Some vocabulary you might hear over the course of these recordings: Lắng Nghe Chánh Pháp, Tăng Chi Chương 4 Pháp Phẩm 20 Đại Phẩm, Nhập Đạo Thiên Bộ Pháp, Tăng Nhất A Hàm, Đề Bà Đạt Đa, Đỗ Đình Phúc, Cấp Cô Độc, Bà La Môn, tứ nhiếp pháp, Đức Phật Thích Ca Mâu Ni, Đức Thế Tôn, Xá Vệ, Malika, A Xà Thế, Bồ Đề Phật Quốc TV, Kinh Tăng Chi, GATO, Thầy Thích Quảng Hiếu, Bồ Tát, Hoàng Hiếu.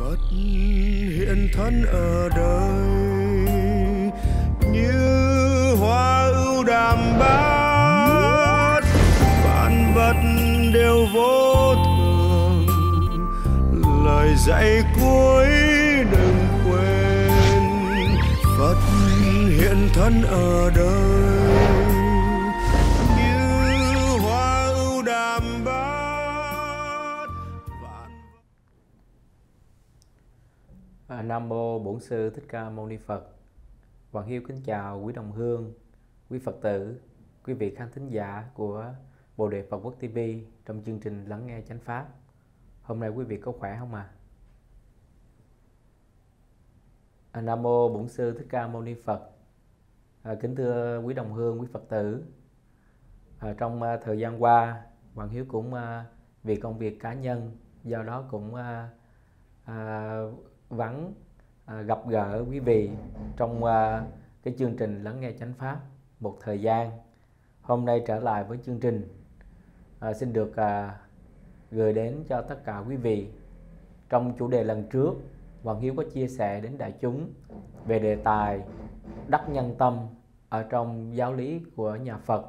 Phật hiện thân ở đời như hoa ưu đàm bát, vạn vật đều vô thường, lời dạy cuối đừng quên. Phật hiện thân ở đời như hoa ưu đàm bát. Nam mô Bổn Sư Thích Ca Mâu Ni Phật. Hoàng Hiếu kính chào quý đồng hương, quý Phật tử, quý vị khán thính giả của Bồ Đề Phật Quốc TV trong chương trình Lắng Nghe Chánh Pháp. Hôm nay quý vị có khỏe không ạ? Nam mô Bổn Sư Thích Ca Mâu Ni Phật. Kính thưa quý đồng hương, quý Phật tử, trong thời gian qua Hoàng Hiếu cũng vì công việc cá nhân, do đó cũng vắng gặp gỡ quý vị trong cái chương trình Lắng Nghe Chánh Pháp một thời gian. Hôm nay trở lại với chương trình, xin được gửi đến cho tất cả quý vị. Trong chủ đề lần trước, Hoàng Hiếu có chia sẻ đến đại chúng về đề tài đắc nhân tâm ở trong giáo lý của nhà Phật.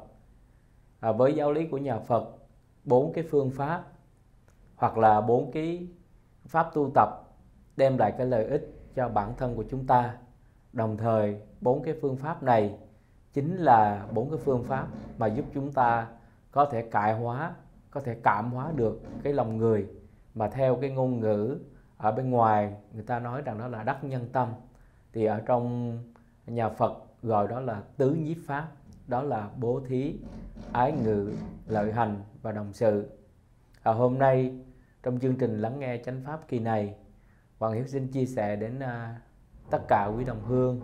Với giáo lý của nhà Phật, 4 cái phương pháp hoặc là 4 cái pháp tu tập đem lại cái lợi ích cho bản thân của chúng ta. Đồng thời 4 cái phương pháp này chính là 4 cái phương pháp mà giúp chúng ta có thể cải hóa, có thể cảm hóa được cái lòng người, mà theo cái ngôn ngữ ở bên ngoài người ta nói rằng đó là đắc nhân tâm, thì ở trong nhà Phật gọi đó là tứ nhiếp pháp, đó là bố thí, ái ngữ, lợi hành và đồng sự. Hôm nay trong chương trình Lắng Nghe Chánh Pháp kỳ này, Hoàng Hiếu xin chia sẻ đến tất cả quý đồng hương,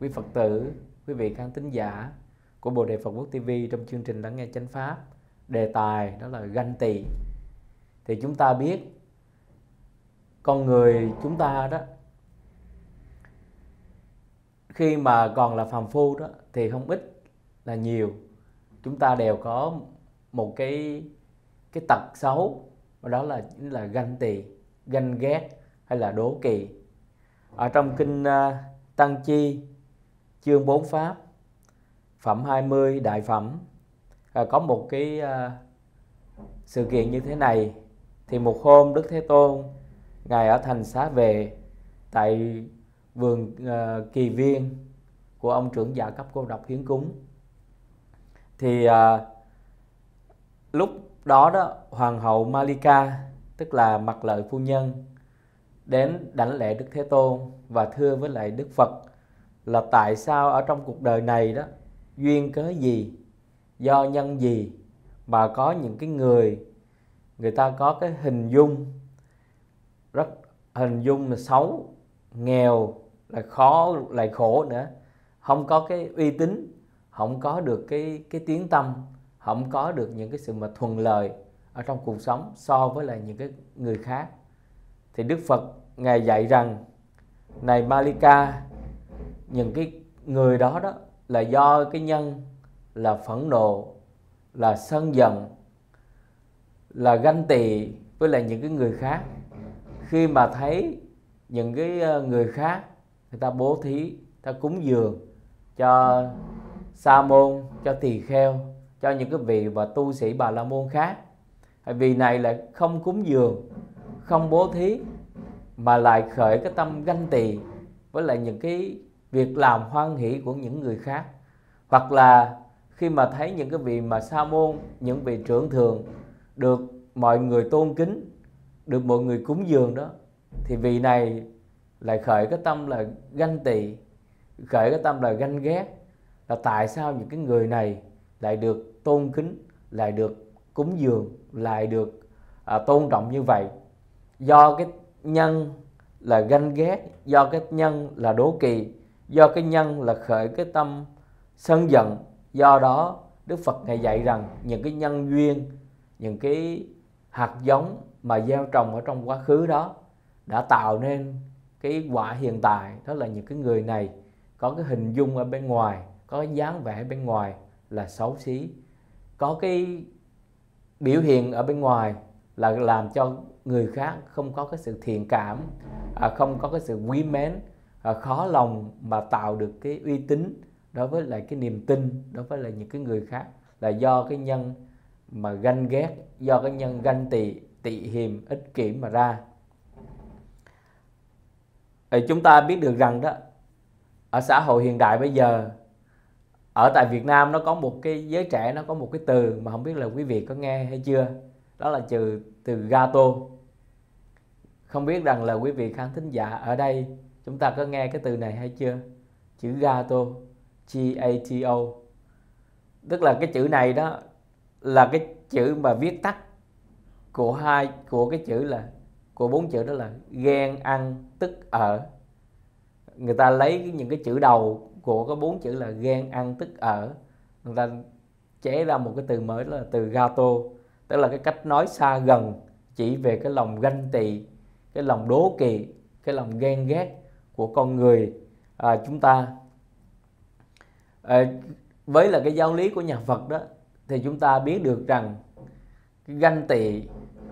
quý Phật tử, quý vị khán thính giả của Bồ Đề Phật Quốc TV trong chương trình Lắng Nghe Chánh Pháp, đề tài đó là ganh tị. Thì chúng ta biết con người chúng ta đó, khi mà còn là phàm phu đó thì không ít là nhiều, chúng ta đều có một cái tật xấu, đó là chính là ganh tị, ganh ghét hay là đố kỵ. Ở trong Kinh Tăng Chi chương 4 Pháp Phẩm 20 Đại Phẩm có một cái sự kiện như thế này. Thì một hôm Đức Thế Tôn Ngài ở thành Xá Vệ, tại vườn kỳ viên của ông trưởng giả cấp cô độc hiến cúng. Thì lúc đó đó Hoàng hậu Malika, tức là Mặc Lợi phu nhân, đến đảnh lễ Đức Thế Tôn và thưa với lại Đức Phật là tại sao ở trong cuộc đời này đó, duyên cớ gì, do nhân gì mà có những cái người ta có cái hình dung rất là xấu, nghèo, là khó, lại khổ nữa, không có cái uy tín, không có được cái tiếng tăm, không có được những cái sự mà thuận lợi ở trong cuộc sống so với lại những cái người khác. Thì Đức Phật Ngài dạy rằng: này Malika, những cái người đó đó là do cái nhân là phẫn nộ, là sân giận, là ganh tị với lại những cái người khác. Khi mà thấy những cái người khác người ta bố thí, người ta cúng dường cho sa môn, cho tỳ kheo, cho những cái vị và tu sĩ Bà La Môn khác, vì này lại không cúng dường, không bố thí, mà lại khởi cái tâm ganh tị với lại những cái việc làm hoan hỷ của những người khác. Hoặc là khi mà thấy những cái vị mà sa môn, những vị trưởng thượng được mọi người tôn kính, được mọi người cúng dường đó, thì vị này lại khởi cái tâm là ganh tị, khởi cái tâm là ganh ghét, là tại sao những cái người này lại được tôn kính, lại được cúng dường, lại được tôn trọng như vậy. Do cái nhân là ganh ghét, do cái nhân là đố kỵ, do cái nhân là khởi cái tâm sân giận. Do đó Đức Phật Ngài dạy rằng những cái nhân duyên, những cái hạt giống mà gieo trồng ở trong quá khứ đó đã tạo nên cái quả hiện tại. Đó là những cái người này có cái hình dung ở bên ngoài, có cái dáng vẻ bên ngoài là xấu xí, có cái biểu hiện ở bên ngoài là làm cho người khác không có cái sự thiện cảm, không có cái sự quý mến, khó lòng mà tạo được cái uy tín đối với lại cái niềm tin đối với lại những cái người khác, là do cái nhân mà ganh ghét, do cái nhân ganh tị, tị hiềm, ích kỷ mà ra. Chúng ta biết được rằng đó, ở xã hội hiện đại bây giờ, ở tại Việt Nam nó có một cái giới trẻ, nó có một cái từ mà không biết là quý vị có nghe hay chưa, đó là từ GATO. Không biết rằng là quý vị khán thính giả ở đây chúng ta có nghe cái từ này hay chưa? Chữ GATO, G-A-T-O, tức là cái chữ này đó là cái chữ mà viết tắt của bốn chữ đó là ghen ăn tức ở. Người ta lấy những cái chữ đầu của cái bốn chữ là ghen ăn tức ở, người ta chế ra một cái từ mới là từ GATO, tức là cái cách nói xa gần chỉ về cái lòng ganh tị, cái lòng đố kỵ, cái lòng ghen ghét của con người chúng ta. Với là cái giáo lý của nhà Phật đó thì chúng ta biết được rằng cái ganh tị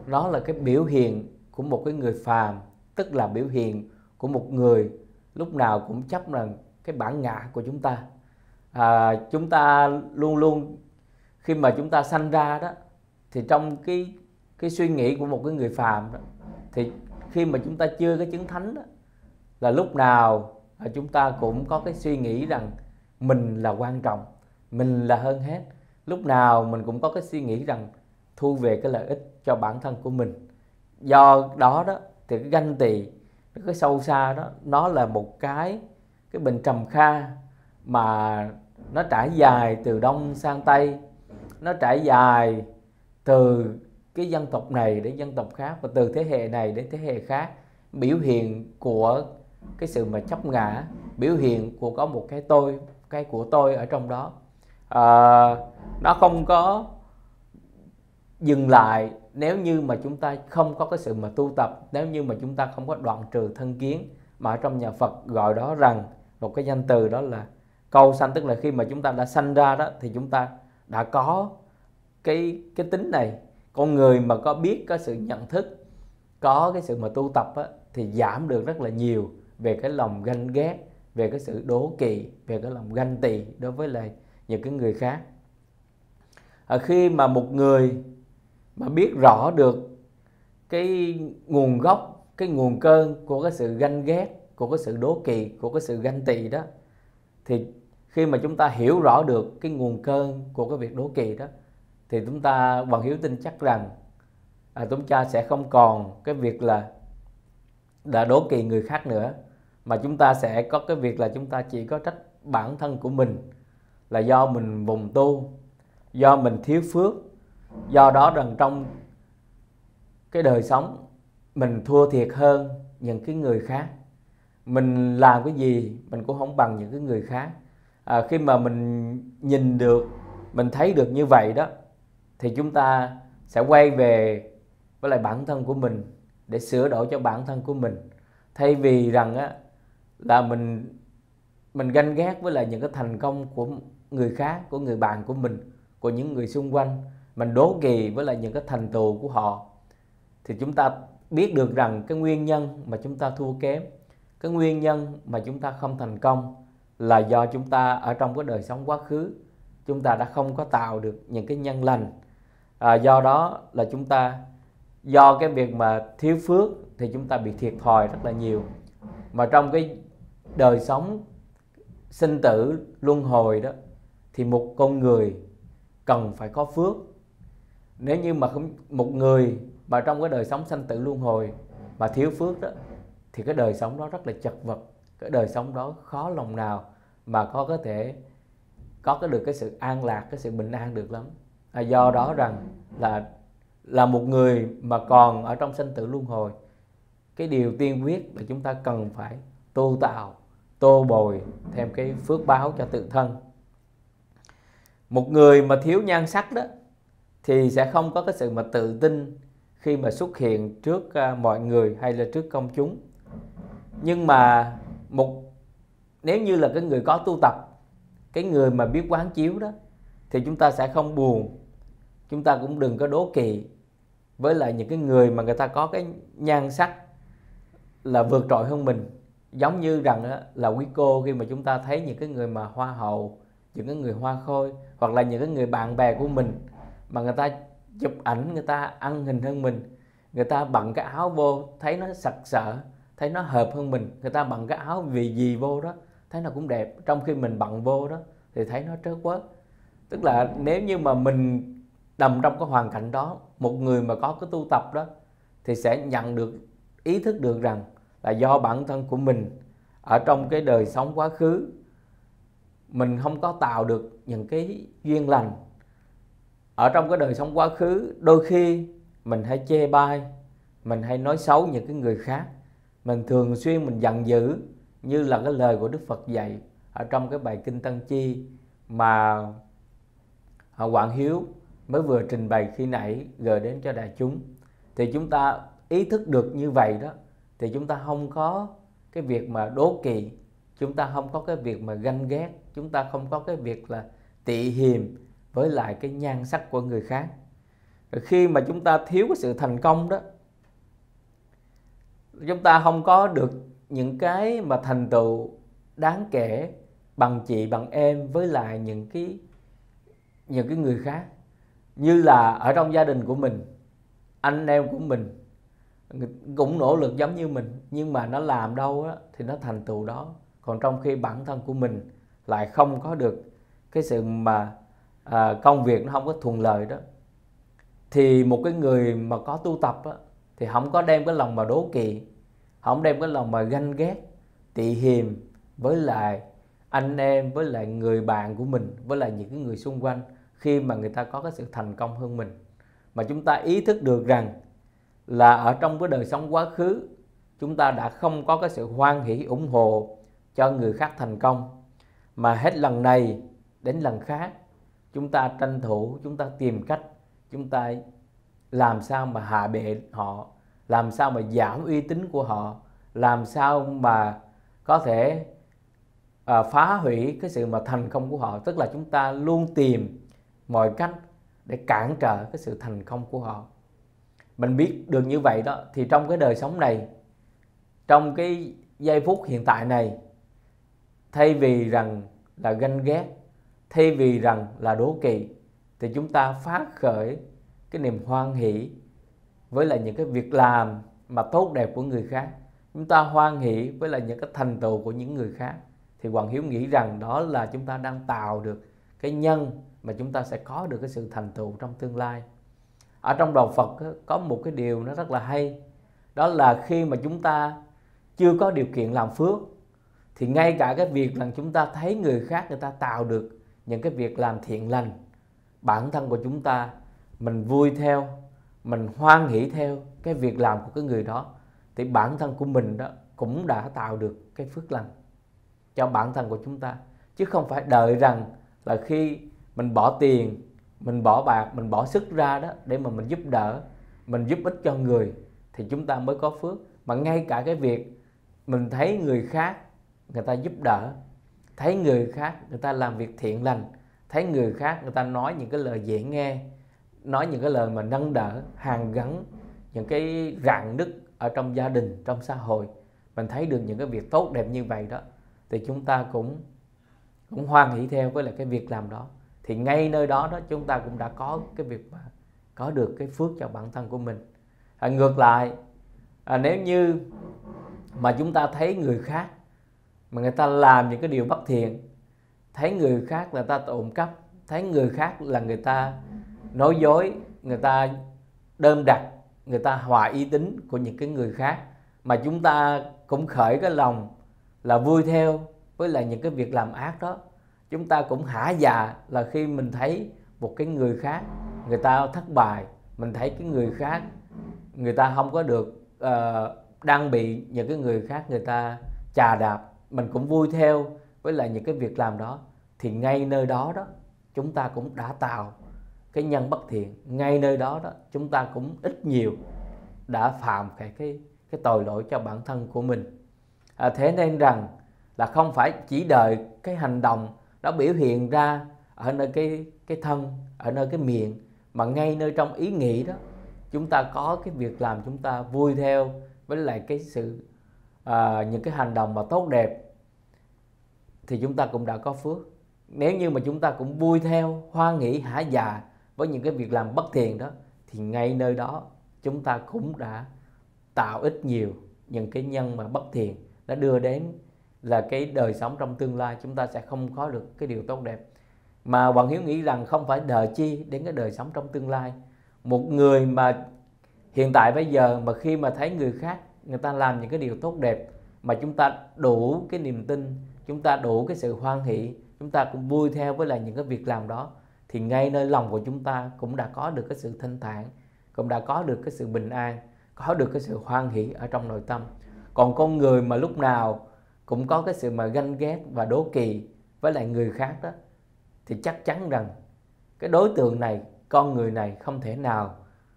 nó là cái biểu hiện của một cái người phàm, tức là biểu hiện của một người lúc nào cũng chấp rằng cái bản ngã của chúng ta. Chúng ta luôn luôn khi mà chúng ta sanh ra đó thì trong cái suy nghĩ của một cái người phàm đó, thì khi mà chúng ta chưa có chứng thánh đó, là lúc nào chúng ta cũng có cái suy nghĩ rằng mình là quan trọng, mình là hơn hết. Lúc nào mình cũng có cái suy nghĩ rằng thu về cái lợi ích cho bản thân của mình. Do đó đó thì cái ganh tị, cái sâu xa đó, nó là một cái bình trầm kha mà nó trải dài từ Đông sang Tây, nó trải dài từ cái dân tộc này đến dân tộc khác, và từ thế hệ này đến thế hệ khác. Biểu hiện của cái sự mà chấp ngã, biểu hiện của có một cái tôi, cái của tôi ở trong đó. Nó không có dừng lại nếu như mà chúng ta không có cái sự mà tu tập, nếu như mà chúng ta không có đoạn trừ thân kiến, mà ở trong nhà Phật gọi đó rằng một cái danh từ đó là câu sanh, tức là khi mà chúng ta đã sanh ra đó thì chúng ta đã có cái tính này. Con người mà có biết, có sự nhận thức, có cái sự mà tu tập á, thì giảm được rất là nhiều về cái lòng ganh ghét, về cái sự đố kỵ, về cái lòng ganh tị đối với lại những cái người khác. Khi mà một người mà biết rõ được cái nguồn gốc, cái nguồn cơn của cái sự ganh ghét, của cái sự đố kỵ, của cái sự ganh tị đó, thì khi mà chúng ta hiểu rõ được cái nguồn cơn của cái việc đố kỵ đó, thì chúng ta, Hoàng Hiếu tin chắc rằng chúng ta sẽ không còn cái việc là đã đố kỵ người khác nữa, mà chúng ta sẽ có cái việc là chúng ta chỉ có trách bản thân của mình, là do mình vùng tu, do mình thiếu phước, do đó rằng trong cái đời sống mình thua thiệt hơn những cái người khác, mình làm cái gì mình cũng không bằng những cái người khác. Khi mà mình nhìn được, mình thấy được như vậy đó, thì chúng ta sẽ quay về với lại bản thân của mình để sửa đổi cho bản thân của mình, thay vì rằng á, là mình ganh ghét với lại những cái thành công của người khác, của người bạn của mình, của những người xung quanh, mình đố kỵ với lại những cái thành tựu của họ. Thì chúng ta biết được rằng cái nguyên nhân mà chúng ta thua kém, cái nguyên nhân mà chúng ta không thành công là do chúng ta ở trong cái đời sống quá khứ chúng ta đã không có tạo được những cái nhân lành. Do đó là chúng ta, do cái việc mà thiếu phước thì chúng ta bị thiệt thòi rất là nhiều. Mà trong cái đời sống sinh tử luân hồi đó, thì một con người cần phải có phước. Nếu như mà không, một người mà trong cái đời sống sanh tử luân hồi mà thiếu phước đó, thì cái đời sống đó rất là chật vật, cái đời sống đó khó lòng nào mà có thể có được cái sự an lạc, cái sự bình an được lắm. Do đó rằng là một người mà còn ở trong sanh tử luân hồi, cái điều tiên quyết là chúng ta cần phải tu tạo, tô bồi thêm cái phước báo cho tự thân. Một người mà thiếu nhan sắc đó thì sẽ không có cái sự mà tự tin khi mà xuất hiện trước mọi người hay là trước công chúng. Nhưng mà nếu như là cái người có tu tập, cái người mà biết quán chiếu đó, thì chúng ta sẽ không buồn, chúng ta cũng đừng có đố kỵ với lại những cái người mà người ta có cái nhan sắc là vượt trội hơn mình. Giống như rằng là quý cô, khi mà chúng ta thấy những cái người mà hoa hậu, những cái người hoa khôi, hoặc là những cái người bạn bè của mình mà người ta chụp ảnh, người ta ăn hình hơn mình, người ta bận cái áo vô thấy nó sặc sỡ, thấy nó hợp hơn mình, người ta bận cái áo vì gì vô đó thấy nó cũng đẹp, trong khi mình bận vô đó thì thấy nó trớ quớt. Tức là nếu như mà mình nằm trong cái hoàn cảnh đó, một người mà có cái tu tập đó thì sẽ nhận được, ý thức được rằng là do bản thân của mình ở trong cái đời sống quá khứ mình không có tạo được những cái duyên lành. Ở trong cái đời sống quá khứ, đôi khi mình hay chê bai, mình hay nói xấu những cái người khác, mình thường xuyên mình giận dữ, như là cái lời của Đức Phật dạy ở trong cái bài Kinh Tăng Chi mà Quảng Hiếu mới vừa trình bày khi nãy gửi đến cho đại chúng. Thì chúng ta ý thức được như vậy đó, thì chúng ta không có cái việc mà đố kỵ, chúng ta không có cái việc mà ganh ghét, chúng ta không có cái việc là tị hiềm với lại cái nhan sắc của người khác. Rồi khi mà chúng ta thiếu cái sự thành công đó, chúng ta không có được những cái mà thành tựu đáng kể bằng chị bằng em với lại những cái người khác. Như là ở trong gia đình của mình, anh em của mình cũng nỗ lực giống như mình, nhưng mà nó làm đâu đó, thì nó thành tựu đó. Còn trong khi bản thân của mình lại không có được cái sự mà công việc nó không có thuận lợi đó, thì một cái người mà có tu tập đó, thì không có đem cái lòng mà đố kỵ, không đem cái lòng mà ganh ghét, tị hiềm với lại anh em, với lại người bạn của mình, với lại những cái người xung quanh khi mà người ta có cái sự thành công hơn mình. Mà chúng ta ý thức được rằng là ở trong cái đời sống quá khứ chúng ta đã không có cái sự hoan hỷ ủng hộ cho người khác thành công, mà hết lần này đến lần khác chúng ta tranh thủ, chúng ta tìm cách, chúng ta làm sao mà hạ bệ họ, làm sao mà giảm uy tín của họ, làm sao mà có thể phá hủy cái sự mà thành công của họ. Tức là chúng ta luôn tìm mọi cách để cản trở cái sự thành công của họ. Mình biết được như vậy đó, thì trong cái đời sống này, trong cái giây phút hiện tại này, thay vì rằng là ganh ghét, thay vì rằng là đố kỵ, thì chúng ta phát khởi cái niềm hoan hỷ với lại những cái việc làm mà tốt đẹp của người khác. Chúng ta hoan hỷ với lại những cái thành tựu của những người khác. Thì Hoàng Hiếu nghĩ rằng đó là chúng ta đang tạo được cái nhân mà chúng ta sẽ có được cái sự thành tựu trong tương lai. Ở trong Đạo Phật có một cái điều nó rất là hay, đó là khi mà chúng ta chưa có điều kiện làm phước, thì ngay cả cái việc là chúng ta thấy người khác người ta tạo được những cái việc làm thiện lành, bản thân của chúng ta mình vui theo, mình hoan hỷ theo cái việc làm của cái người đó, thì bản thân của mình đó cũng đã tạo được cái phước lành cho bản thân của chúng ta. Chứ không phải đợi rằng là khi mình bỏ tiền, mình bỏ bạc, mình bỏ sức ra đó để mà mình giúp đỡ, mình giúp ích cho người thì chúng ta mới có phước. Mà ngay cả cái việc mình thấy người khác người ta giúp đỡ, thấy người khác người ta làm việc thiện lành, thấy người khác người ta nói những cái lời dễ nghe, nói những cái lời mà nâng đỡ, hàn gắn những cái rạn nứt ở trong gia đình, trong xã hội, mình thấy được những cái việc tốt đẹp như vậy đó, thì chúng ta cũng hoan hỷ theo với lại cái việc làm đó. Thì ngay nơi đó đó chúng ta cũng đã có cái việc mà có được cái phước cho bản thân của mình. Ngược lại, nếu như mà chúng ta thấy người khác mà người ta làm những cái điều bất thiện, thấy người khác là ta trộm cắp, thấy người khác là người ta nói dối, người ta đơm đặt, người ta hoại uy tín của những cái người khác, mà chúng ta cũng khởi cái lòng là vui theo với lại những cái việc làm ác đó. Chúng ta cũng hả dạ là khi mình thấy một cái người khác người ta thất bại, mình thấy cái người khác người ta không có được, đang bị những cái người khác người ta chà đạp, mình cũng vui theo với lại những cái việc làm đó, thì ngay nơi đó đó chúng ta cũng đã tạo cái nhân bất thiện. Ngay nơi đó đó chúng ta cũng ít nhiều đã phạm cái tội lỗi cho bản thân của mình. Thế nên rằng là không phải chỉ đợi cái hành động nó biểu hiện ra ở nơi cái thân, ở nơi cái miệng, mà ngay nơi trong ý nghĩ đó chúng ta có cái việc làm chúng ta vui theo, với lại cái sự những cái hành động mà tốt đẹp, thì chúng ta cũng đã có phước. Nếu như mà chúng ta cũng vui theo, hoan hỷ hả dạ với những cái việc làm bất thiện đó, thì ngay nơi đó chúng ta cũng đã tạo ít nhiều những cái nhân mà bất thiện, đã đưa đến là cái đời sống trong tương lai chúng ta sẽ không có được cái điều tốt đẹp. Mà Hoàng Hiếu nghĩ rằng không phải đợi chi đến cái đời sống trong tương lai. Một người mà hiện tại bây giờ mà khi mà thấy người khác người ta làm những cái điều tốt đẹp mà chúng ta đủ cái niềm tin, chúng ta đủ cái sự hoan hỷ, chúng ta cũng vui theo với lại những cái việc làm đó, thì ngay nơi lòng của chúng ta cũng đã có được cái sự thanh thản, cũng đã có được cái sự bình an, có được cái sự hoan hỷ ở trong nội tâm. Còn con người mà lúc nào cũng có cái sự mà ganh ghét và đố kỵ với lại người khác đó, thì chắc chắn rằng cái đối tượng này, con người này không thể nào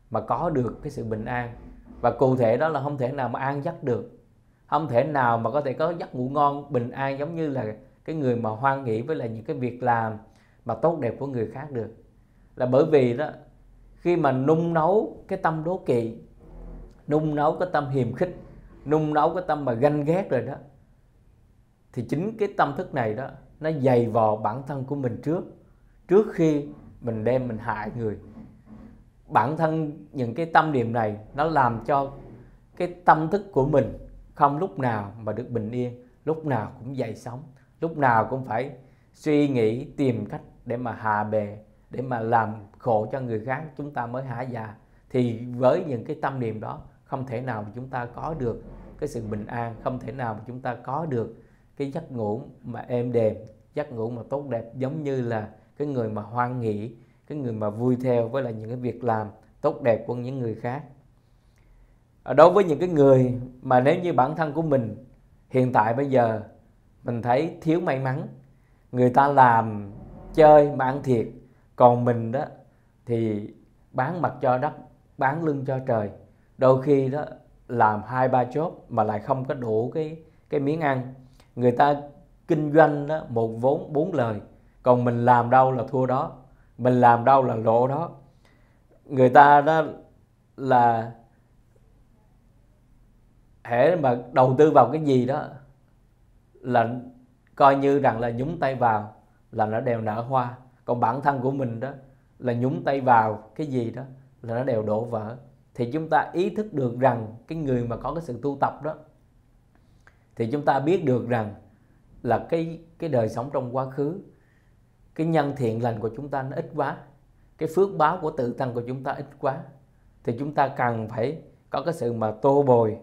mà có được cái sự bình an. Và cụ thể đó là không thể nào mà an giấc được, không thể nào mà có thể có giấc ngủ ngon bình an giống như là cái người mà hoan hỷ với lại những cái việc làm mà tốt đẹp của người khác được. Là bởi vì đó, khi mà nung nấu cái tâm đố kỵ, nung nấu cái tâm hiềm khích, nung nấu cái tâm mà ganh ghét rồi đó, thì chính cái tâm thức này đó nó dày vò bản thân của mình trước khi mình đem mình hại người. Bản thân những cái tâm niệm này nó làm cho cái tâm thức của mình không lúc nào mà được bình yên, lúc nào cũng dậy sóng, lúc nào cũng phải suy nghĩ tìm cách để mà hạ bệ, để mà làm khổ cho người khác chúng ta mới hả dạ. Thì với những cái tâm niệm đó không thể nào mà chúng ta có được cái sự bình an, không thể nào mà chúng ta có được cái giấc ngủ mà êm đềm, giấc ngủ mà tốt đẹp giống như là cái người mà hoan hỷ, cái người mà vui theo với lại những cái việc làm tốt đẹp của những người khác. Đối với những cái người mà nếu như bản thân của mình hiện tại bây giờ mình thấy thiếu may mắn, người ta làm chơi mà ăn thiệt, còn mình đó thì bán mặt cho đất, bán lưng cho trời. Đôi khi đó làm 2-3 chốt mà lại không có đủ cái miếng ăn. Người ta kinh doanh đó, một vốn 4 lời, còn mình làm đâu là thua đó, mình làm đâu là lỗ đó. Người ta đó là hễ mà đầu tư vào cái gì đó là coi như rằng là nhúng tay vào là nó đều nở hoa, còn bản thân của mình đó là nhúng tay vào cái gì đó là nó đều đổ vỡ. Thì chúng ta ý thức được rằng cái người mà có cái sự tu tập đó, thì chúng ta biết được rằng là cái đời sống trong quá khứ, cái nhân thiện lành của chúng ta nó ít quá, cái phước báo của tự thân của chúng ta ít quá, thì chúng ta cần phải có cái sự mà tô bồi,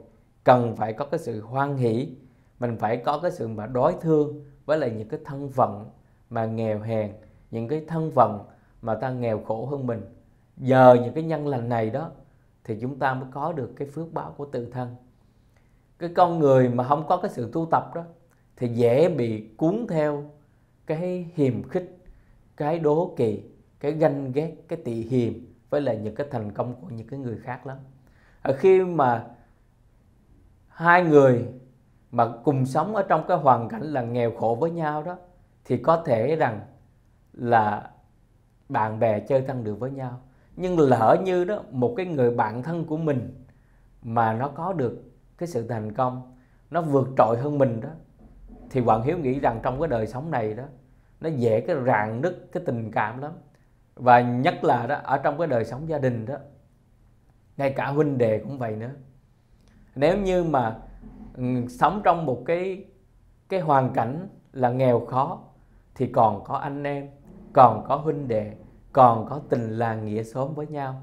cần phải có cái sự hoan hỷ, mình phải có cái sự mà đối thương với lại những cái thân phận mà nghèo hèn, những cái thân phận mà ta nghèo khổ hơn mình. Giờ những cái nhân lành này đó thì chúng ta mới có được cái phước báo của tự thân. Cái con người mà không có cái sự tu tập đó thì dễ bị cuốn theo cái hiềm khích, cái đố kỵ, cái ganh ghét, cái tị hiềm với lại những cái thành công của những cái người khác lắm. Ở khi mà hai người mà cùng sống ở trong cái hoàn cảnh là nghèo khổ với nhau đó, thì có thể rằng là bạn bè chơi thân được với nhau. Nhưng lỡ như đó một cái người bạn thân của mình mà nó có được cái sự thành công, nó vượt trội hơn mình đó, thì Hoàng Hiếu nghĩ rằng trong cái đời sống này đó nó dễ cái rạn nứt cái tình cảm lắm. Và nhất là đó ở trong cái đời sống gia đình đó, ngay cả huynh đệ cũng vậy nữa. Nếu như mà sống trong một cái hoàn cảnh là nghèo khó thì còn có anh em, còn có huynh đệ, còn có tình làng nghĩa xóm với nhau.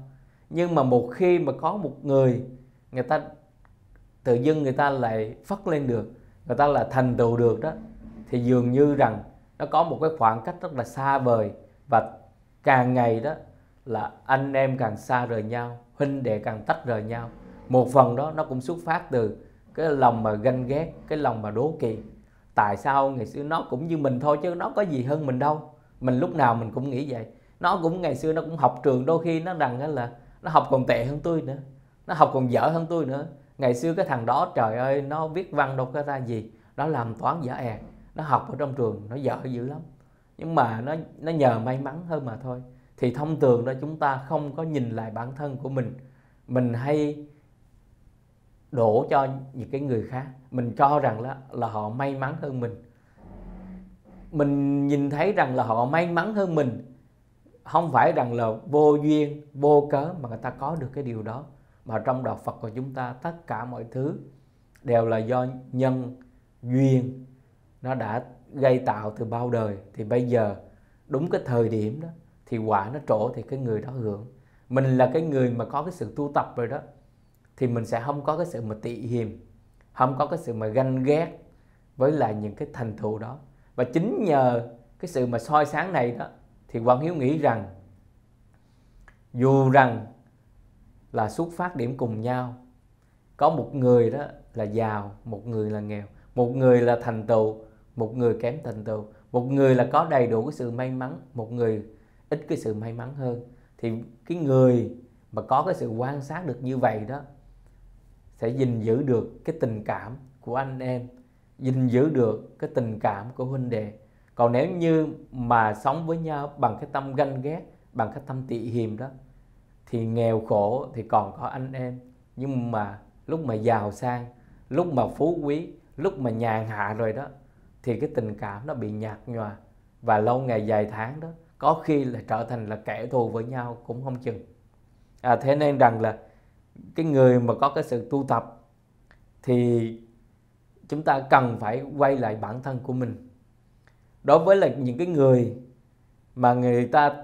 Nhưng mà một khi mà có một người người ta tự dưng người ta lại phất lên được, người ta là thành tựu được đó, thì dường như rằng nó có một cái khoảng cách rất là xa vời. Và càng ngày đó là anh em càng xa rời nhau, huynh đệ càng tách rời nhau. Một phần đó nó cũng xuất phát từ cái lòng mà ganh ghét, cái lòng mà đố kỵ. Tại sao ngày xưa nó cũng như mình thôi chứ nó có gì hơn mình đâu. Mình lúc nào mình cũng nghĩ vậy. Nó cũng ngày xưa nó cũng học trường, đôi khi nó rằng là nó học còn tệ hơn tôi nữa, nó học còn dở hơn tôi nữa. Ngày xưa cái thằng đó trời ơi, nó viết văn đâu có ra gì, nó làm toán dở ẹt, nó học ở trong trường nó dở dữ lắm. Nhưng mà nó nhờ may mắn hơn mà thôi. Thì thông thường đó chúng ta không có nhìn lại bản thân của mình mình hay đổ cho những cái người khác. Mình cho rằng là họ may mắn hơn mình. Mình nhìn thấy rằng là họ may mắn hơn mình, không phải rằng là vô duyên, vô cớ mà người ta có được cái điều đó. Mà trong đạo Phật của chúng ta, tất cả mọi thứ đều là do nhân duyên, nó đã gây tạo từ bao đời. Thì bây giờ đúng cái thời điểm đó thì quả nó trổ thì cái người đó hưởng. Mình là cái người mà có cái sự tu tập rồi đó, thì mình sẽ không có cái sự mà tị hiềm, không có cái sự mà ganh ghét với lại những cái thành tựu đó. Và chính nhờ cái sự mà soi sáng này đó, thì Quảng Hiếu nghĩ rằng dù rằng là xuất phát điểm cùng nhau, có một người đó là giàu, một người là nghèo, một người là thành tựu, một người kém thành tựu, một người là có đầy đủ cái sự may mắn, một người ít cái sự may mắn hơn, thì cái người mà có cái sự quan sát được như vậy đó sẽ gìn giữ được cái tình cảm của anh em, gìn giữ được cái tình cảm của huynh đệ. Còn nếu như mà sống với nhau bằng cái tâm ganh ghét, bằng cái tâm tị hiềm đó, thì nghèo khổ thì còn có anh em, nhưng mà lúc mà giàu sang, lúc mà phú quý, lúc mà nhàn hạ rồi đó, thì cái tình cảm nó bị nhạt nhòa. Và lâu ngày dài tháng đó, có khi là trở thành là kẻ thù với nhau cũng không chừng. Thế nên rằng là cái người mà có cái sự tu tập thì chúng ta cần phải quay lại bản thân của mình. Đối với là những cái người mà người ta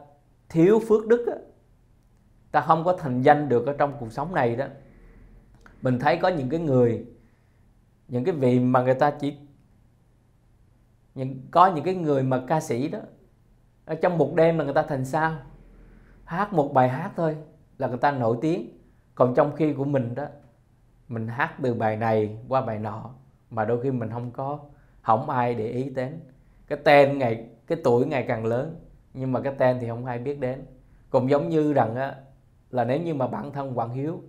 thiếu phước đức á, ta không có thành danh được ở trong cuộc sống này đó. Mình thấy có những cái người, những cái vị mà người ta chỉ có những cái người mà ca sĩ đó, ở trong một đêm là người ta thành sao, hát một bài hát thôi là người ta nổi tiếng. Còn trong khi của mình đó, mình hát từ bài này qua bài nọ, mà đôi khi mình không ai để ý đến. Cái tên cái tuổi ngày càng lớn, nhưng mà cái tên thì không ai biết đến. Cũng giống như rằng á, là nếu như mà bản thân Hoàng Hiếu,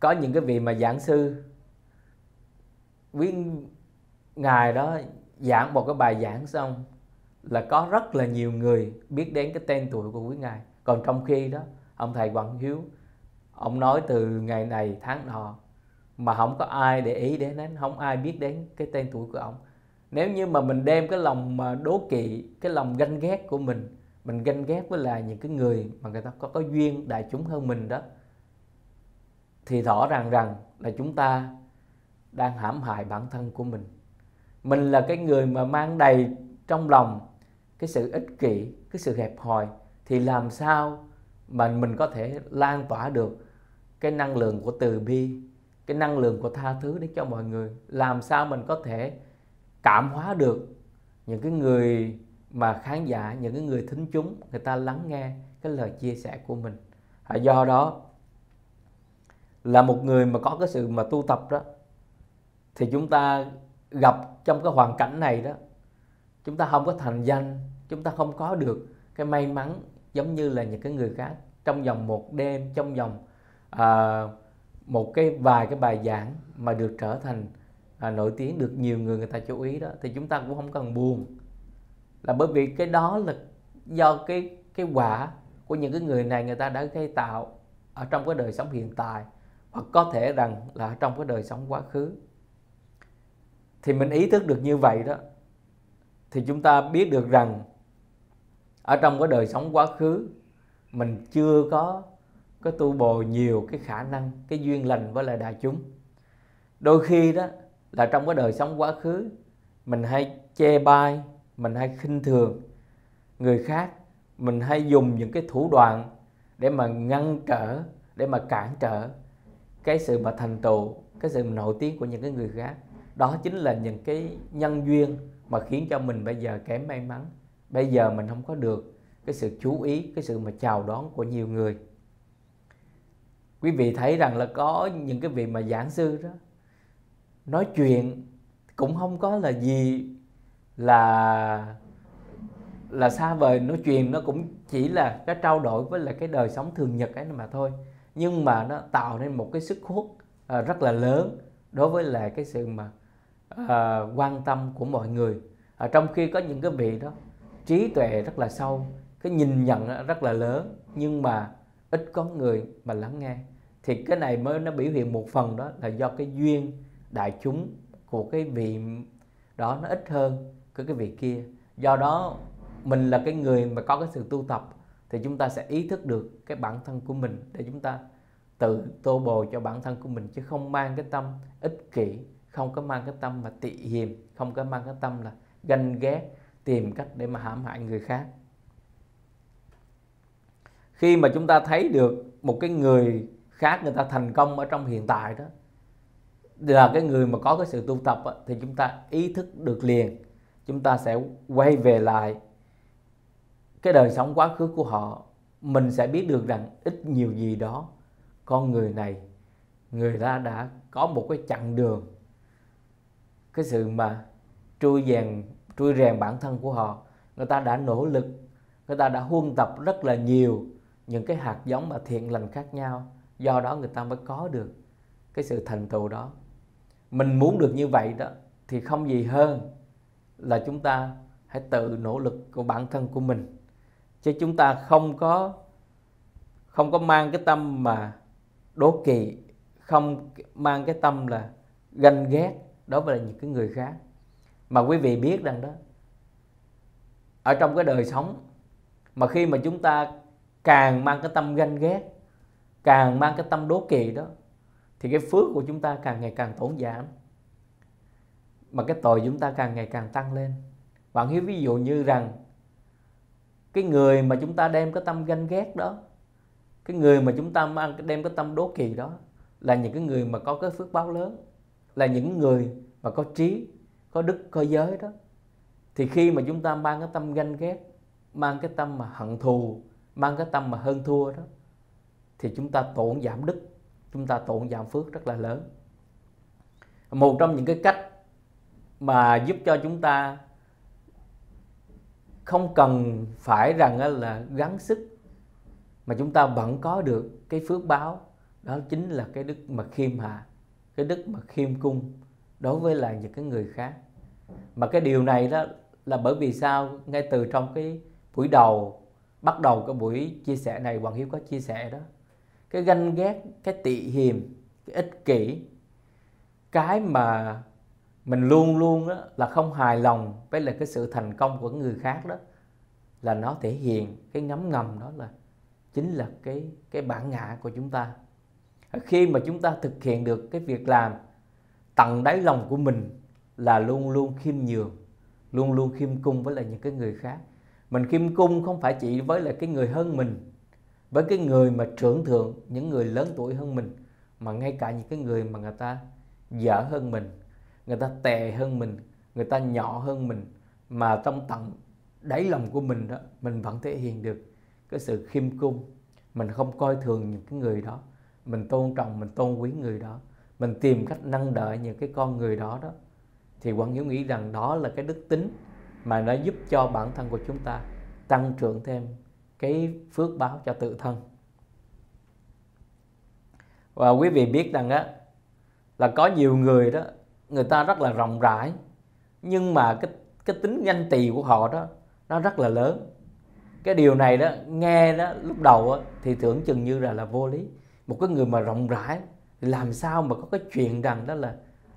có những cái vị mà giảng sư, ngài đó giảng một cái bài giảng xong là có rất là nhiều người biết đến cái tên tuổi của quý ngài. Còn trong khi đó, ông thầy Quảng Hiếu, ông nói từ ngày này tháng nọ mà không có ai để ý đến hắn, không ai biết đến cái tên tuổi của ông. Nếu như mà mình đem cái lòng mà đố kỵ, cái lòng ganh ghét của mình ganh ghét với là những cái người mà người ta có duyên đại chúng hơn mình đó, thì rõ ràng rằng là chúng ta đang hãm hại bản thân của mình. Mình là cái người mà mang đầy trong lòng cái sự ích kỷ, cái sự hẹp hòi, thì làm sao mà mình có thể lan tỏa được cái năng lượng của từ bi, cái năng lượng của tha thứ đến cho mọi người? Làm sao mình có thể cảm hóa được những cái người mà khán giả, những cái người thính chúng, người ta lắng nghe cái lời chia sẻ của mình? Do đó là một người mà có cái sự mà tu tập đó, thì chúng ta gặp trong cái hoàn cảnh này đó, chúng ta không có thành danh, chúng ta không có được cái may mắn giống như là những cái người khác. Trong vòng một đêm, trong vòng một vài cái bài giảng mà được trở thành nổi tiếng, được nhiều người ta chú ý đó, thì chúng ta cũng không cần buồn, là bởi vì cái đó là do cái quả của những cái người này người ta đã gây tạo ở trong cái đời sống hiện tại, hoặc có thể rằng là trong cái đời sống quá khứ. Thì mình ý thức được như vậy đó, thì chúng ta biết được rằng ở trong cái đời sống quá khứ mình chưa có tu bồi nhiều cái khả năng, cái duyên lành với lại đại chúng. Đôi khi đó là trong cái đời sống quá khứ mình hay chê bai, mình hay khinh thường người khác, mình hay dùng những cái thủ đoạn để mà ngăn trở, để mà cản trở cái sự mà thành tựu, cái sự nổi tiếng của những cái người khác. Đó chính là những cái nhân duyên mà khiến cho mình bây giờ kém may mắn. Bây giờ mình không có được cái sự chú ý, cái sự mà chào đón của nhiều người. Quý vị thấy rằng là có những cái vị mà giảng sư đó, nói chuyện cũng không có là gì là xa vời, nói chuyện nó cũng chỉ là cái trao đổi với là cái đời sống thường nhật ấy mà thôi. Nhưng mà nó tạo nên một cái sức hút rất là lớn đối với lại cái sự mà quan tâm của mọi người. Trong khi có những cái vị đó trí tuệ rất là sâu, cái nhìn nhận rất là lớn, nhưng mà ít có người mà lắng nghe. Thì cái này mới nó biểu hiện một phần đó là do cái duyên đại chúng của cái vị đó nó ít hơn cái vị kia. Do đó mình là cái người mà có cái sự tu tập thì chúng ta sẽ ý thức được cái bản thân của mình để chúng ta tự tô bồ cho bản thân của mình, chứ không mang cái tâm ích kỷ, không có mang cái tâm mà tị hiềm, không có mang cái tâm là ganh ghét, tìm cách để mà hãm hại người khác. Khi mà chúng ta thấy được một cái người khác người ta thành công ở trong hiện tại đó, là cái người mà có cái sự tu tập đó, thì chúng ta ý thức được liền. Chúng ta sẽ quay về lại cái đời sống quá khứ của họ. Mình sẽ biết được rằng ít nhiều gì đó con người này, người ta đã có một cái chặng đường, cái sự mà trui rèn bản thân của họ. Người ta đã nỗ lực, người ta đã huân tập rất là nhiều những cái hạt giống mà thiện lành khác nhau. Do đó người ta mới có được cái sự thành tựu đó. Mình muốn được như vậy đó thì không gì hơn là chúng ta hãy tự nỗ lực của bản thân của mình, chứ chúng ta không có mang cái tâm mà đố kỵ, không mang cái tâm là ganh ghét đối với những cái người khác. Mà quý vị biết rằng đó, ở trong cái đời sống mà khi mà chúng ta càng mang cái tâm ganh ghét, càng mang cái tâm đố kỵ đó, thì cái phước của chúng ta càng ngày càng tổn giảm, mà cái tội chúng ta càng ngày càng tăng lên. Bạn hiểu ví dụ như rằng cái người mà chúng ta đem cái tâm ganh ghét đó, cái người mà chúng ta đem cái tâm đố kỵ đó, là những cái người mà có cái phước báo lớn, là những người mà có trí, có đức, có giới đó. Thì khi mà chúng ta mang cái tâm ganh ghét, mang cái tâm mà hận thù, mang cái tâm mà hơn thua đó, thì chúng ta tổn giảm đức, chúng ta tổn giảm phước rất là lớn. Một trong những cái cách mà giúp cho chúng ta không cần phải rằng là gắng sức mà chúng ta vẫn có được cái phước báo, đó chính là cái đức mà khiêm hạ, cái đức mà khiêm cung đối với lại những cái người khác. Mà cái điều này đó là bởi vì sao? Ngay từ trong cái buổi đầu, bắt đầu cái buổi chia sẻ này, Hoàng Hiếu có chia sẻ đó, cái ganh ghét, cái tị hiềm, cái ích kỷ, cái mà mình luôn luôn đó là không hài lòng với lại cái sự thành công của người khác đó, là nó thể hiện cái ngấm ngầm đó là chính là cái bản ngã của chúng ta. Khi mà chúng ta thực hiện được cái việc làm tận đáy lòng của mình là luôn luôn khiêm nhường, luôn luôn khiêm cung với lại những cái người khác. Mình khiêm cung không phải chỉ với lại cái người hơn mình, với cái người mà trưởng thượng, những người lớn tuổi hơn mình, mà ngay cả những cái người mà người ta dở hơn mình, người ta tệ hơn mình, người ta nhỏ hơn mình, mà trong tận đáy lòng của mình đó, mình vẫn thể hiện được cái sự khiêm cung. Mình không coi thường những cái người đó, mình tôn trọng, mình tôn quý người đó, mình tìm cách nâng đỡ những cái con người đó đó. Thì Quảng Hiếu nghĩ rằng đó là cái đức tính mà nó giúp cho bản thân của chúng ta tăng trưởng thêm cái phước báo cho tự thân. Và quý vị biết rằng á, là có nhiều người đó, người ta rất là rộng rãi, nhưng mà cái tính ganh tị của họ đó nó rất là lớn. Cái điều này đó nghe đó lúc đầu đó, thì tưởng chừng như là vô lý. Một cái người mà rộng rãi thì làm sao mà có cái chuyện rằng đó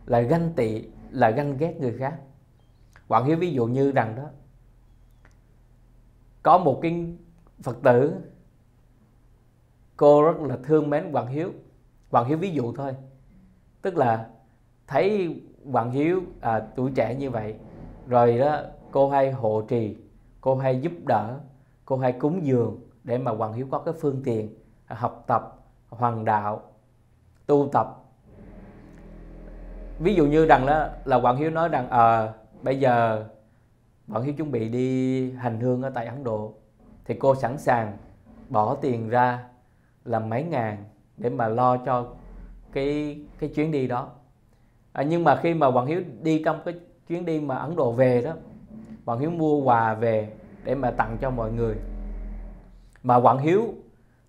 là ganh tị, là ganh ghét người khác. Quảng Hiếu ví dụ như rằng đó, có một cái Phật tử, cô rất là thương mến Quảng Hiếu. Quảng Hiếu ví dụ thôi, tức là thấy Hoàng Hiếu tuổi trẻ như vậy rồi đó, cô hay hộ trì, cô hay giúp đỡ, cô hay cúng dường để mà Hoàng Hiếu có cái phương tiện học tập hoàng đạo, tu tập. Ví dụ như rằng đó, là Hoàng Hiếu nói rằng bây giờ Hoàng Hiếu chuẩn bị đi hành hương ở tại Ấn Độ, thì cô sẵn sàng bỏ tiền ra làm mấy ngàn để mà lo cho cái chuyến đi đó. Nhưng mà khi mà Hoàng Hiếu đi trong cái chuyến đi mà Ấn Độ về đó, Hoàng Hiếu mua quà về để mà tặng cho mọi người. Mà Hoàng Hiếu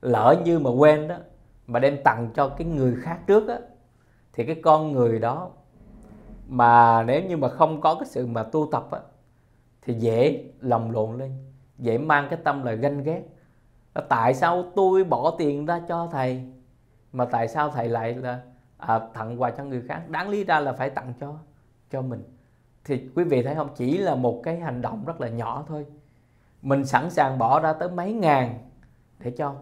lỡ như mà quên đó, mà đem tặng cho cái người khác trước á, thì cái con người đó mà nếu như mà không có cái sự mà tu tập á, thì dễ lồng lộn lên, dễ mang cái tâm là ganh ghét, Tại sao tôi bỏ tiền ra cho thầy mà tại sao thầy lại là tặng quà cho người khác? Đáng lý ra là phải tặng cho mình. Thì quý vị thấy không, chỉ là một cái hành động rất là nhỏ thôi, mình sẵn sàng bỏ ra tới mấy ngàn để cho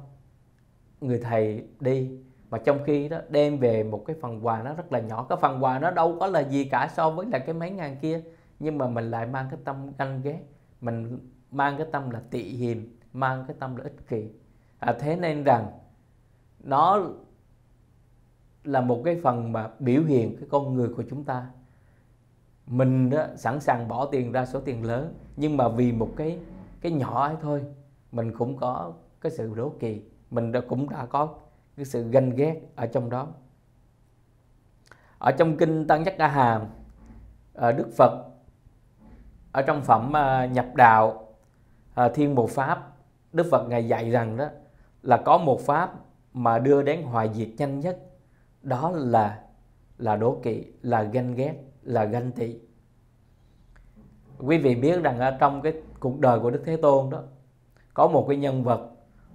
người thầy đi, mà trong khi đó đem về một cái phần quà nó rất là nhỏ. Cái phần quà nó đâu có là gì cả so với là cái mấy ngàn kia, nhưng mà mình lại mang cái tâm ganh ghét, mình mang cái tâm là tị hiềm, mang cái tâm là ích kỷ. Thế nên rằng nó là một cái phần mà biểu hiện cái con người của chúng ta. Mình đó, sẵn sàng bỏ tiền ra số tiền lớn, nhưng mà vì một cái nhỏ ấy thôi, mình cũng có cái sự đố kỵ, mình cũng đã có cái sự ganh ghét ở trong đó. Ở trong Kinh Tăng Nhất A Hàm, Đức Phật ở trong phẩm Nhập Đạo Thiên Bộ Pháp, Đức Phật Ngài dạy rằng đó là có một pháp mà đưa đến hoại diệt nhanh nhất, đó là đố kỵ, là ganh ghét, là ganh tị. Quý vị biết rằng ở trong cái cuộc đời của Đức Thế Tôn đó, có một cái nhân vật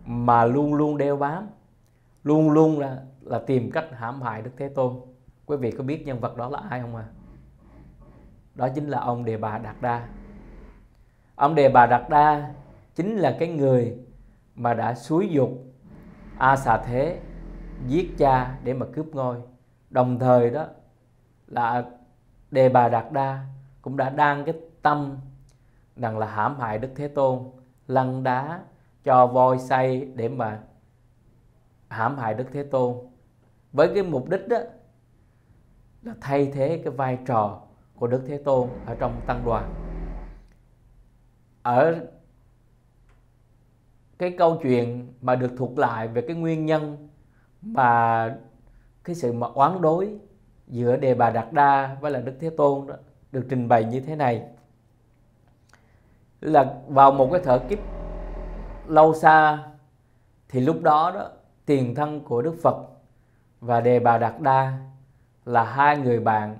mà luôn luôn đeo bám, luôn luôn là tìm cách hãm hại Đức Thế Tôn. Quý vị có biết nhân vật đó là ai không ạ? Đó chính là ông Đề Bà Đạt Đa. Ông Đề Bà Đạt Đa chính là cái người mà đã xúi dục A Xà Thế giết cha để mà cướp ngôi. Đồng thời đó là Đề Bà Đạt Đa cũng đã đang cái tâm rằng là hãm hại Đức Thế Tôn, lăn đá cho voi say để mà hãm hại Đức Thế Tôn, với cái mục đích đó là thay thế cái vai trò của Đức Thế Tôn ở trong tăng đoàn. Ở cái câu chuyện mà được thuật lại về cái nguyên nhân mà cái sự mà oán đối giữa Đề Bà Đạt Đa với là Đức Thế Tôn đó, được trình bày như thế này. Là vào một cái thợ kiếp lâu xa, thì lúc đó đó tiền thân của Đức Phật và Đề Bà Đạt Đa là hai người bạn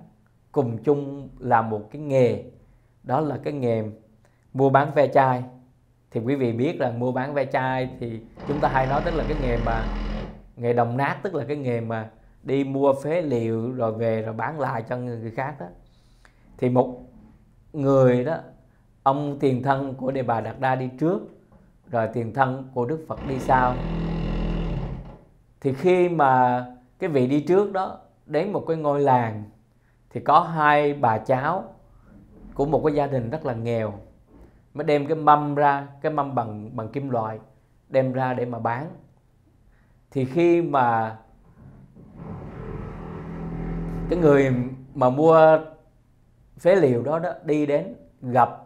cùng chung làm một cái nghề, đó là cái nghề mua bán ve chai. Thì quý vị biết là mua bán ve chai thì chúng ta hay nói tức là cái nghề mà nghề đồng nát, tức là cái nghề mà đi mua phế liệu rồi về rồi bán lại cho người khác đó. Thì một người đó, ông tiền thân của Đề Bà Đạt Đa đi trước, rồi tiền thân của Đức Phật đi sau. Thì khi mà cái vị đi trước đó đến một cái ngôi làng, thì có hai bà cháu của một cái gia đình rất là nghèo, mới đem cái mâm ra, cái mâm bằng kim loại, đem ra để mà bán. Thì khi mà cái người mà mua phế liệu đó đi đến gặp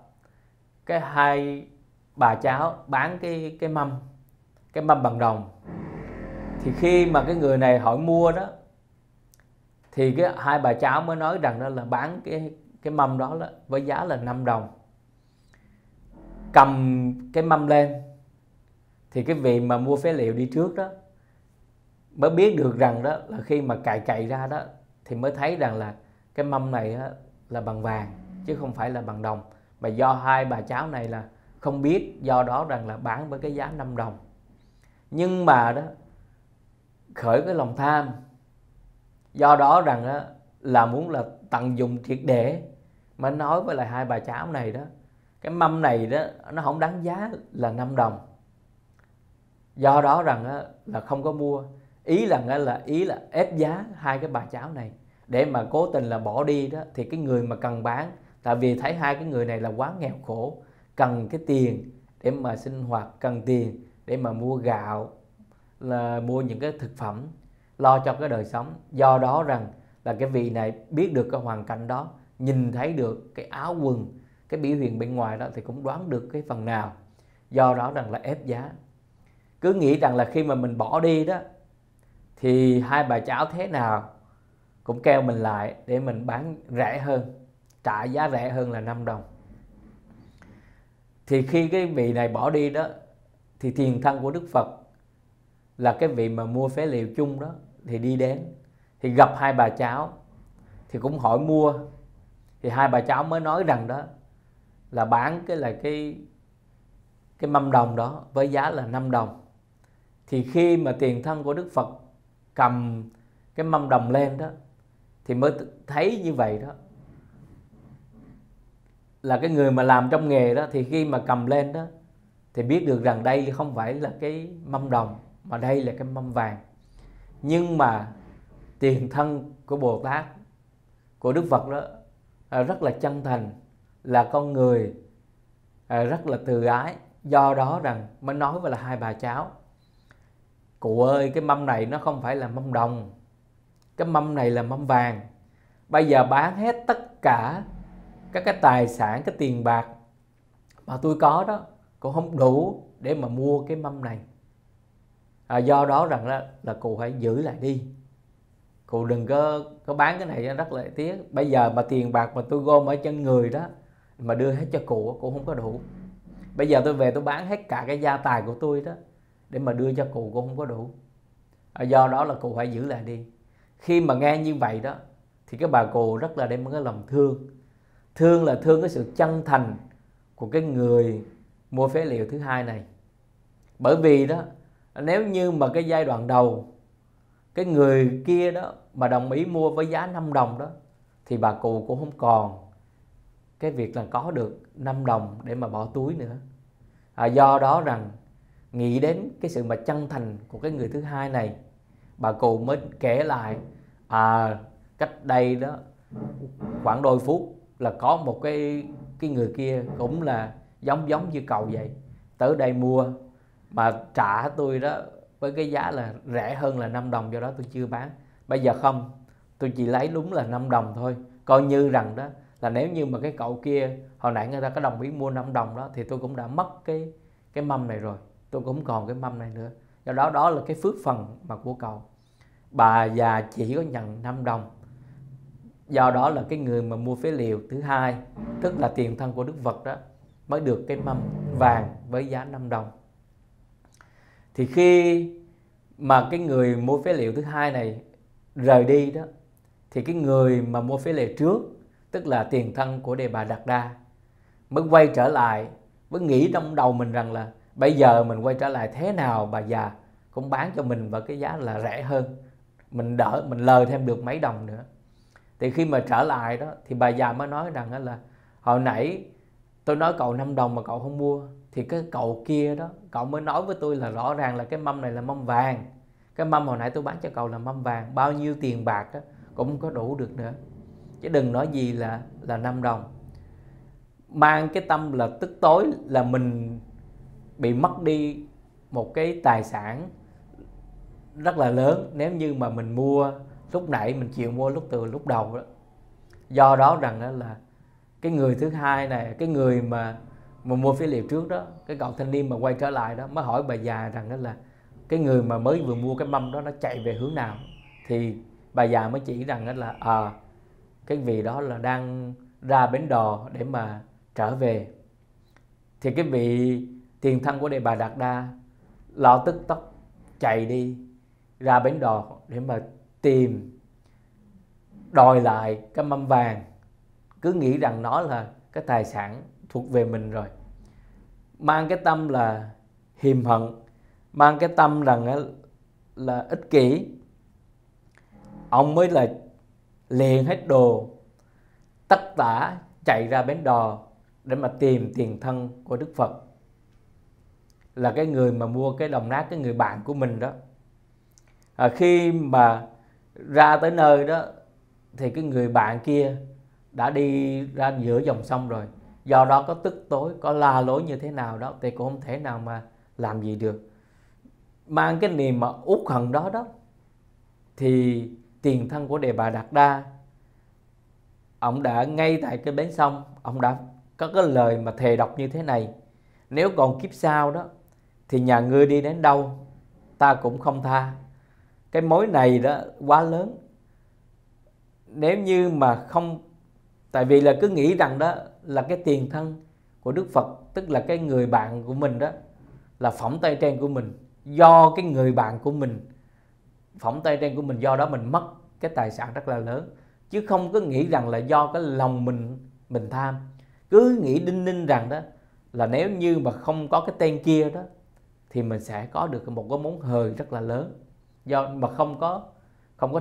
cái hai bà cháu bán cái mâm bằng đồng, thì khi mà cái người này hỏi mua đó, thì cái hai bà cháu mới nói rằng đó là bán cái mâm đó là với giá là 5 đồng. Cầm cái mâm lên thì cái vị mà mua phế liệu đi trước đó mới biết được rằng đó là khi mà cày ra đó thì mới thấy rằng là cái mâm này là bằng vàng chứ không phải là bằng đồng. Mà do hai bà cháu này là không biết, do đó rằng là bán với cái giá 5 đồng. Nhưng mà đó khởi cái lòng tham, do đó rằng đó là muốn là tận dụng triệt để, mà nói với lại hai bà cháu này đó cái mâm này đó nó không đáng giá là 5 đồng. Do đó rằng đó là không có mua, ý là ép giá hai cái bà cháu này để mà cố tình là bỏ đi đó. Thì cái người mà cần bán, tại vì thấy hai cái người này là quá nghèo khổ, cần cái tiền để mà sinh hoạt, cần tiền để mà mua gạo, là mua những cái thực phẩm lo cho cái đời sống. Do đó rằng là cái vị này biết được cái hoàn cảnh đó, nhìn thấy được cái áo quần, cái biểu hiện bên ngoài đó thì cũng đoán được cái phần nào. Do đó rằng là ép giá, cứ nghĩ rằng là khi mà mình bỏ đi đó thì hai bà cháu thế nào cũng kêu mình lại để mình bán rẻ hơn, trả giá rẻ hơn là 5 đồng. Thì khi cái vị này bỏ đi đó, thì tiền thân của Đức Phật là cái vị mà mua phế liệu chung đó thì đi đến, thì gặp hai bà cháu thì cũng hỏi mua. Thì hai bà cháu mới nói rằng đó là bán cái mâm đồng đó với giá là 5 đồng. Thì khi mà tiền thân của Đức Phật cầm cái mâm đồng lên đó thì mới thấy như vậy đó. Là cái người mà làm trong nghề đó, thì khi mà cầm lên đó thì biết được rằng đây không phải là cái mâm đồng, mà đây là cái mâm vàng. Nhưng mà tiền thân của Bồ Tát, của Đức Phật đó, rất là chân thành, là con người rất là từ ái. Do đó rằng mới nói với là hai bà cháu: cụ ơi, cái mâm này nó không phải là mâm đồng, cái mâm này là mâm vàng. Bây giờ bán hết tất cả các cái tài sản, cái tiền bạc mà tôi có đó cũng không đủ để mà mua cái mâm này. Do đó rằng là cụ hãy giữ lại đi, cụ đừng có bán cái này, rất là tiếc. Bây giờ mà tiền bạc mà tôi gom ở chân người đó mà đưa hết cho cụ, cụ không có đủ. Bây giờ tôi về tôi bán hết cả cái gia tài của tôi đó để mà đưa cho cụ, cũng không có đủ. Do đó là cụ hãy giữ lại đi. Khi mà nghe như vậy đó thì cái bà cụ rất là đem cái lòng thương. Thương là thương cái sự chân thành của cái người mua phế liệu thứ hai này. Bởi vì đó, nếu như mà cái giai đoạn đầu cái người kia đó mà đồng ý mua với giá 5 đồng đó thì bà cụ cũng không còn cái việc là có được 5 đồng để mà bỏ túi nữa. Do đó rằng nghĩ đến cái sự mà chân thành của cái người thứ hai này, bà cụ mới kể lại cách đây đó khoảng đôi phút là có một cái người kia cũng là giống như cậu vậy, tới đây mua mà trả tôi đó với cái giá là rẻ hơn là 5 đồng, do đó tôi chưa bán. Bây giờ không, tôi chỉ lấy đúng là 5 đồng thôi, coi như rằng đó là nếu như mà cái cậu kia hồi nãy người ta có đồng ý mua 5 đồng đó thì tôi cũng đã mất cái mâm này rồi, tôi cũng còn cái mâm này nữa. Do đó đó là cái phước phần mà của cậu. Bà già chỉ có nhận 5 đồng. Do đó là cái người mà mua phế liệu thứ hai, tức là tiền thân của Đức Phật đó, mới được cái mâm vàng với giá 5 đồng. Thì khi mà cái người mua phế liệu thứ hai này rời đi đó thì cái người mà mua phế liệu trước, tức là tiền thân của Đề Bà Đạt Đa, mới quay trở lại, mới nghĩ trong đầu mình rằng là bây giờ mình quay trở lại thế nào bà già cũng bán cho mình và cái giá là rẻ hơn, mình đỡ, mình lời thêm được mấy đồng nữa. Thì khi mà trở lại đó thì bà già mới nói rằng là hồi nãy tôi nói cậu 5 đồng mà cậu không mua, thì cái cậu kia đó, cậu mới nói với tôi là rõ ràng là cái mâm này là mâm vàng, cái mâm hồi nãy tôi bán cho cậu là mâm vàng, bao nhiêu tiền bạc đó cũng không có đủ được nữa, chứ đừng nói gì là 5 đồng. Mang cái tâm là tức tối là mình bị mất đi một cái tài sản rất là lớn nếu như mà mình mua lúc nãy, mình chịu mua từ lúc đầu đó. Do đó rằng đó là cái người thứ hai này, cái người mà mua phế liệu trước đó, cái cậu thanh niên mà quay trở lại đó mới hỏi bà già rằng đó là cái người mà mới vừa mua cái mâm đó nó chạy về hướng nào. Thì bà già mới chỉ rằng đó là cái vị đó là đang ra bến đò để mà trở về. Thì cái vị tiền thân của Đề Bà Đạt Đa lo tức tốc chạy đi ra bến đò để mà tìm đòi lại cái mâm vàng, cứ nghĩ rằng nó là cái tài sản thuộc về mình rồi. Mang cái tâm là hiềm hận, mang cái tâm rằng là ích kỷ, ông mới là liền hết đồ tất tả chạy ra bến đò để mà tìm tiền thân của Đức Phật, là cái người mà mua cái đồng nát, cái người bạn của mình đó. Khi mà ra tới nơi đó thì cái người bạn kia đã đi ra giữa dòng sông rồi. Do đó có tức tối, có la lối như thế nào đó thì cũng không thể nào mà làm gì được. Mang cái niềm mà uất hận đó đó thì tiền thân của Đề Bà Đạt Đa, ông đã ngay tại cái bến sông, ông đã có cái lời mà thề độc như thế này: nếu còn kiếp sau đó thì nhà ngươi đi đến đâu ta cũng không tha. Cái mối này đó quá lớn, nếu như mà không, tại vì là cứ nghĩ rằng đó là cái tiền thân của Đức Phật, tức là cái người bạn của mình đó, là phỏng tay trên của mình. Do cái người bạn của mình phỏng tay trên của mình, do đó mình mất cái tài sản rất là lớn, chứ không có nghĩ rằng là do cái lòng mình tham. Cứ nghĩ đinh ninh rằng đó là nếu như mà không có cái tên kia đó thì mình sẽ có được một cái món hời rất là lớn, do mà không có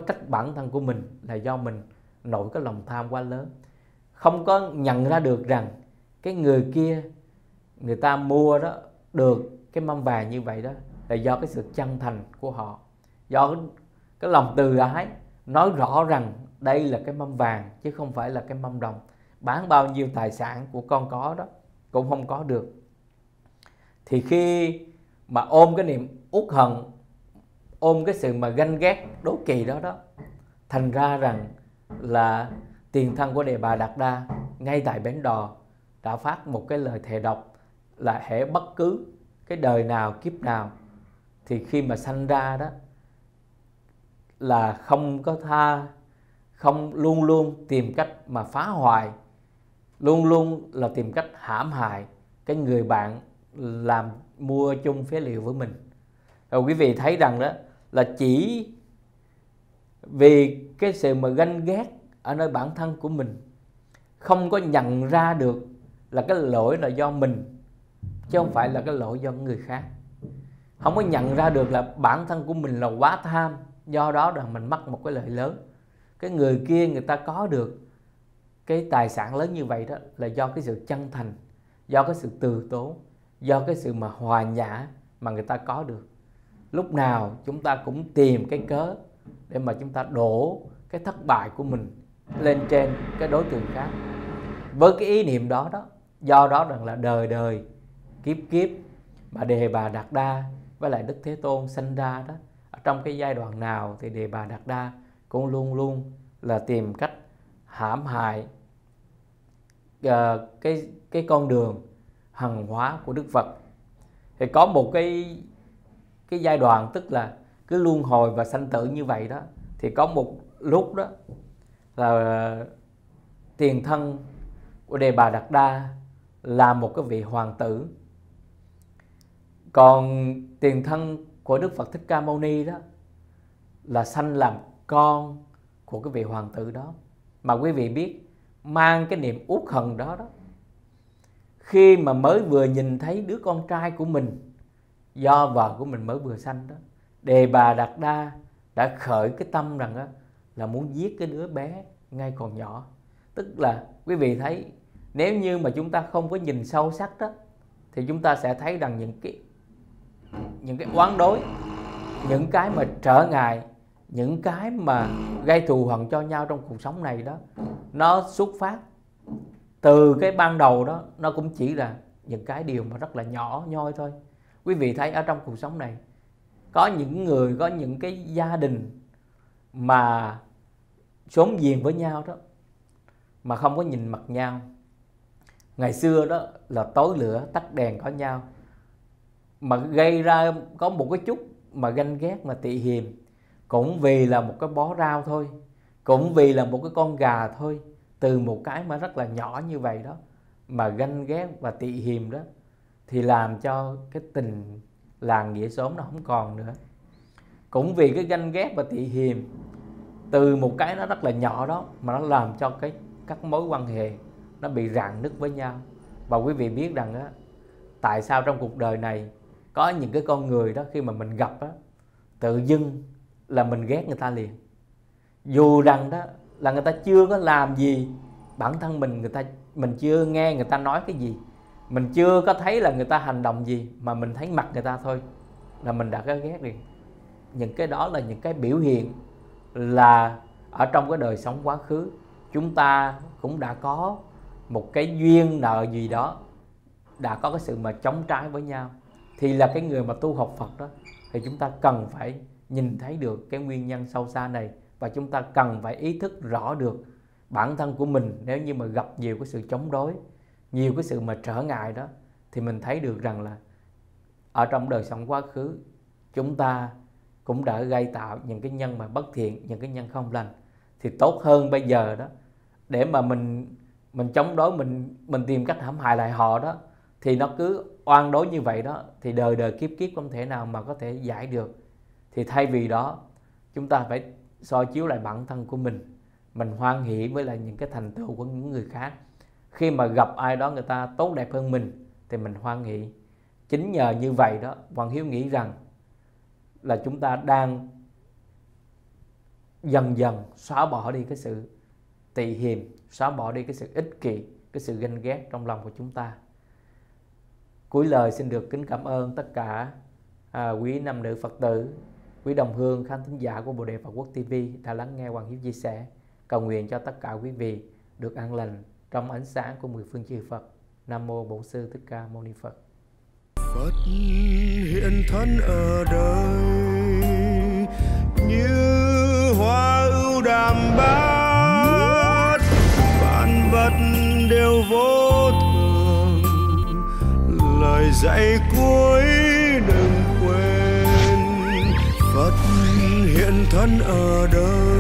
trách bản thân của mình, là do mình nổi cái lòng tham quá lớn, không có nhận ra được rằng cái người kia người ta mua đó được cái mâm vàng như vậy đó là do cái sự chân thành của họ, do cái lòng từ ái, nói rõ rằng đây là cái mâm vàng chứ không phải là cái mâm đồng, bán bao nhiêu tài sản của con có đó cũng không có được. Thì khi mà ôm cái niệm uất hận, ôm cái sự mà ganh ghét đố kỵ đó đó, thành ra rằng là tiền thân của Đề Bà Đạt Đa ngay tại bến đò đã phát một cái lời thề độc là hễ bất cứ cái đời nào kiếp nào thì khi mà sanh ra đó là không có tha, không, luôn luôn tìm cách mà phá hoại, luôn luôn là tìm cách hãm hại cái người bạn làm mua chung phế liệu với mình. Rồi quý vị thấy rằng đó là chỉ vì cái sự mà ganh ghét ở nơi bản thân của mình, không có nhận ra được là cái lỗi là do mình chứ không phải là cái lỗi do người khác, không có nhận ra được là bản thân của mình là quá tham, do đó là mình mắc một cái lợi lớn. Cái người kia người ta có được cái tài sản lớn như vậy đó là do cái sự chân thành, do cái sự từ tốn, do cái sự mà hòa nhã mà người ta có được. Lúc nào chúng ta cũng tìm cái cớ để mà chúng ta đổ cái thất bại của mình lên trên cái đối tượng khác. Với cái ý niệm đó đó, do đó rằng là đời đời kiếp kiếp mà Đề Bà Đạt Đa với lại Đức Thế Tôn sanh ra đó, ở trong cái giai đoạn nào thì Đề Bà Đạt Đa cũng luôn luôn là tìm cách hãm hại cái con đường hằng hóa của Đức Phật. Thì có một cái giai đoạn, tức là cứ luân hồi và sanh tử như vậy đó, thì có một lúc đó là tiền thân của Đề Bà Đạt Đa là một cái vị hoàng tử, còn tiền thân của Đức Phật Thích Ca Mâu Ni đó là sanh làm con của cái vị hoàng tử đó. Mà quý vị biết, mang cái niệm uất hận đó đó, khi mà mới vừa nhìn thấy đứa con trai của mình, do vợ của mình mới vừa sanh đó, Đề Bà Đạt Đa đã khởi cái tâm rằng đó, là muốn giết cái đứa bé ngay còn nhỏ. Tức là quý vị thấy, nếu như mà chúng ta không có nhìn sâu sắc đó, thì chúng ta sẽ thấy rằng những cái oán đối, những cái mà trở ngại, những cái mà gây thù hận cho nhau trong cuộc sống này đó, nó xuất phát từ cái ban đầu đó, nó cũng chỉ là những cái điều mà rất là nhỏ nhoi thôi. Quý vị thấy ở trong cuộc sống này, có những người, có những cái gia đình mà xóm giềng với nhau đó, mà không có nhìn mặt nhau. Ngày xưa đó là tối lửa tắt đèn có nhau, mà gây ra có một cái chút mà ganh ghét, mà tị hiềm, cũng vì là một cái bó rau thôi, cũng vì là một cái con gà thôi, từ một cái mà rất là nhỏ như vậy đó mà ganh ghét và tị hiềm đó, thì làm cho cái tình làng nghĩa xóm nó không còn nữa. Cũng vì cái ganh ghét và tị hiềm từ một cái nó rất là nhỏ đó mà nó làm cho cái các mối quan hệ nó bị rạn nứt với nhau. Và quý vị biết rằng á, tại sao trong cuộc đời này có những cái con người đó, khi mà mình gặp á, tự dưng là mình ghét người ta liền, dù rằng đó là người ta chưa có làm gì bản thân mình, mình chưa nghe người ta nói cái gì, mình chưa có thấy là người ta hành động gì, mà mình thấy mặt người ta thôi là mình đã có ghét liền. Những cái đó là những cái biểu hiện là ở trong cái đời sống quá khứ chúng ta cũng đã có một cái duyên nợ gì đó, đã có cái sự mà chống trái với nhau. Thì là cái người mà tu học Phật đó, thì chúng ta cần phải nhìn thấy được cái nguyên nhân sâu xa này, và chúng ta cần phải ý thức rõ được bản thân của mình. Nếu như mà gặp nhiều cái sự chống đối, nhiều cái sự mà trở ngại đó, thì mình thấy được rằng là ở trong đời sống quá khứ chúng ta cũng đã gây tạo những cái nhân mà bất thiện, những cái nhân không lành. Thì tốt hơn bây giờ đó, để mà mình chống đối, mình tìm cách hãm hại lại họ đó, thì nó cứ oan đối như vậy đó, thì đời đời kiếp kiếp không thể nào mà có thể giải được. Thì thay vì đó, chúng ta phải soi chiếu lại bản thân của mình hoan hỷ với lại những cái thành tựu của những người khác. Khi mà gặp ai đó người ta tốt đẹp hơn mình thì mình hoan hỷ, Chính nhờ như vậy đó, Hoàng Hiếu nghĩ rằng là chúng ta đang dần dần xóa bỏ đi cái sự tỳ hiềm, xóa bỏ đi cái sự ích kỷ, cái sự ganh ghét trong lòng của chúng ta. Cuối lời xin được kính cảm ơn tất cả quý nam nữ Phật tử, quý đồng hương khán thính giả của Bồ Đề Phật Quốc TV đã lắng nghe Hoàng Hiếu chia sẻ. Cầu nguyện cho tất cả quý vị được an lành trong ánh sáng của mười phương chư Phật. Nam mô Bổn Sư Thích Ca Mâu Ni Phật. Phật hiện thân ở đời như hoa ưu đàm bát, vạn vật đều vô thường, lời dạy cuối đừng quên. Phật hiện thân ở đời